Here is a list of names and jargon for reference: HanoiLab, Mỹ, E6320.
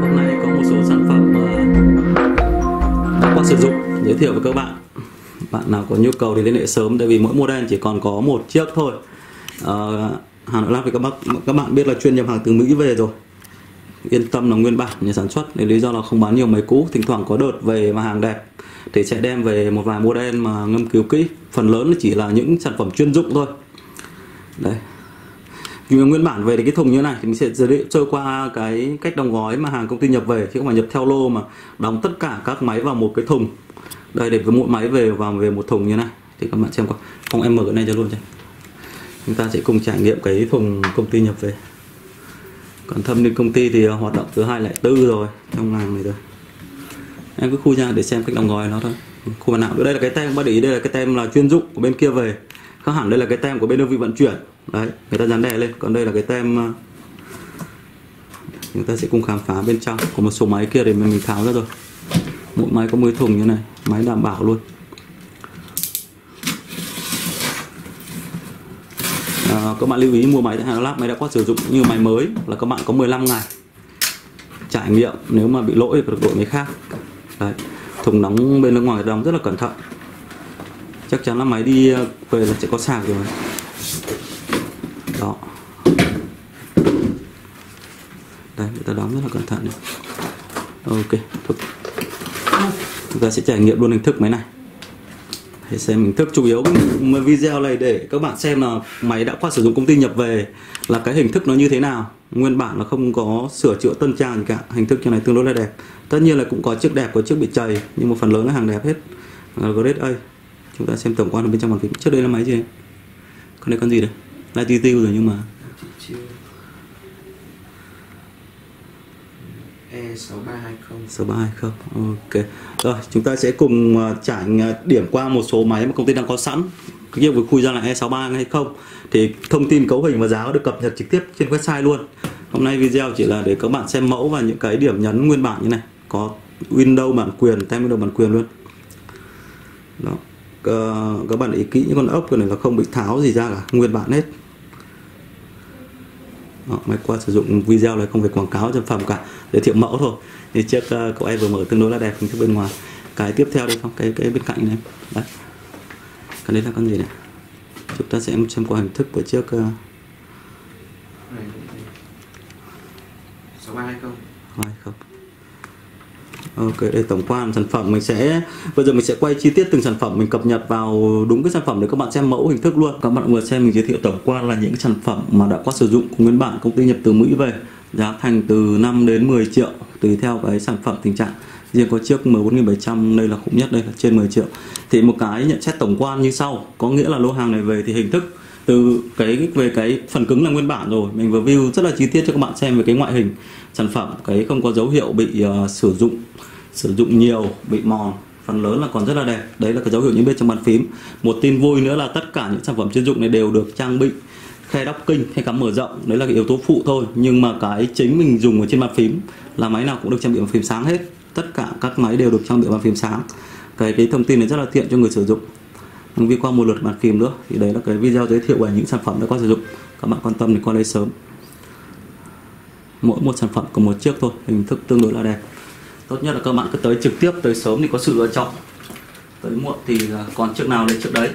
Hôm nay có một số sản phẩm đã qua sử dụng giới thiệu với các bạn. Bạn nào có nhu cầu thì liên hệ sớm, tại vì mỗi model chỉ còn có một chiếc thôi. HanoiLab thì các bạn biết là chuyên nhập hàng từ Mỹ về rồi, yên tâm là nguyên bản nhà sản xuất. Nên lý do là không bán nhiều máy cũ, thỉnh thoảng có đợt về mà hàng đẹp thì sẽ đem về một vài model mà nghiên cứu kỹ, phần lớn chỉ là những sản phẩm chuyên dụng thôi. Đấy, nguyên bản về thì cái thùng như thế này thì mình sẽ sơ qua cái cách đóng gói mà hàng công ty nhập về, chứ không phải nhập theo lô mà đóng tất cả các máy vào một cái thùng. Đây, để với mỗi máy vào về một thùng như thế này thì các bạn xem qua. Không, em mở cái này cho luôn cho. Chúng ta sẽ cùng trải nghiệm cái thùng công ty nhập về. Còn Thâm đến công ty thì hoạt động từ 2004 rồi, trong làng này rồi. Em cứ khui ra để xem cách đóng gói nó thôi. Khui vào nào. Đây là cái tem, các bạn để ý đây là cái tem là chuyên dụng của bên kia về. Khác hẳn đây là cái tem của bên đơn vị vận chuyển. Đấy, người ta dán đè lên. Còn đây là cái tem. Chúng ta sẽ cùng khám phá bên trong. Có một số máy kia thì mình tháo ra rồi. Mỗi máy có 10 thùng như này, máy đảm bảo luôn. Các bạn lưu ý mua máy tại HanoiLab, máy đã qua sử dụng như máy mới là các bạn có 15 ngày trải nghiệm, nếu mà bị lỗi thì được đổi máy khác. Đấy, thùng đóng bên nước ngoài đóng rất là cẩn thận, chắc chắn là máy đi về là sẽ có sạc rồi. Đó, đây người ta đóng rất là cẩn thận này. Ok, chúng ta sẽ trải nghiệm luôn hình thức máy này. Để xem hình thức, chủ yếu video này để các bạn xem là máy đã qua sử dụng công ty nhập về là cái hình thức nó như thế nào. Nguyên bản là không có sửa chữa tân trang gì cả, hình thức như này tương đối là đẹp. Tất nhiên là cũng có chiếc đẹp, có chiếc bị chày, nhưng mà phần lớn là hàng đẹp hết. Grade A. Chúng ta xem tổng quan ở bên trong bàn phím. Trước đây là máy gì? Con này con gì đây? Là tiêu rồi nhưng mà E6320. Ok. Rồi, chúng ta sẽ cùng trải điểm qua một số máy mà công ty đang có sẵn. Cái việc vừa khui ra là E6320 thì thông tin cấu hình và giá được cập nhật trực tiếp trên website luôn. Hôm nay video chỉ là để các bạn xem mẫu và những cái điểm nhấn nguyên bản như này, có Windows bản quyền, tem Windows bản quyền luôn. Đó. Các bạn ý kỹ, những con ốc này là không bị tháo gì ra cả, nguyên bản hết. Đó, máy qua sử dụng, video này không phải quảng cáo sản phẩm cả, giới thiệu mẫu thôi. Thì chiếc cậu em vừa mở tương đối là đẹp, hình thức bên ngoài. Cái tiếp theo đây không, cái bên cạnh này. Đấy, cái đấy là con gì này? Chúng ta sẽ xem qua hình thức của chiếc 6320. Ok, đây tổng quan sản phẩm. Bây giờ mình sẽ quay chi tiết từng sản phẩm, mình cập nhật vào đúng cái sản phẩm để các bạn xem mẫu hình thức luôn. Các bạn vừa xem mình giới thiệu tổng quan là những sản phẩm mà đã qua sử dụng của nguyên bản công ty nhập từ Mỹ về, giá thành từ 5 đến 10 triệu tùy theo cái sản phẩm tình trạng. Riêng có chiếc 14.700 đây là khủng nhất, đây là trên 10 triệu. Thì một cái nhận xét tổng quan như sau, có nghĩa là lô hàng này về thì hình thức từ về cái phần cứng là nguyên bản rồi, mình vừa view rất là chi tiết cho các bạn xem về cái ngoại hình sản phẩm, cái không có dấu hiệu bị sử dụng nhiều, bị mòn, phần lớn là còn rất là đẹp. Đấy là cái dấu hiệu nhận biết trong bàn phím. Một tin vui nữa là tất cả những sản phẩm chuyên dụng này đều được trang bị khe docking, khe cắm mở rộng. Đấy là cái yếu tố phụ thôi, nhưng mà cái chính mình dùng ở trên bàn phím là máy nào cũng được trang bị bàn phím sáng hết, tất cả các máy đều được trang bị bàn phím sáng. Cái thông tin này rất là tiện cho người sử dụng. Mình đi qua một lượt bàn phím nữa thì đấy là cái video giới thiệu về những sản phẩm đã qua sử dụng. Các bạn quan tâm thì qua đây sớm. Mỗi một sản phẩm có một chiếc thôi, hình thức tương đối là đẹp. Tốt nhất là các bạn cứ tới trực tiếp, tới sớm thì có sự lựa chọn, tới muộn thì còn chiếc nào lấy chiếc đấy.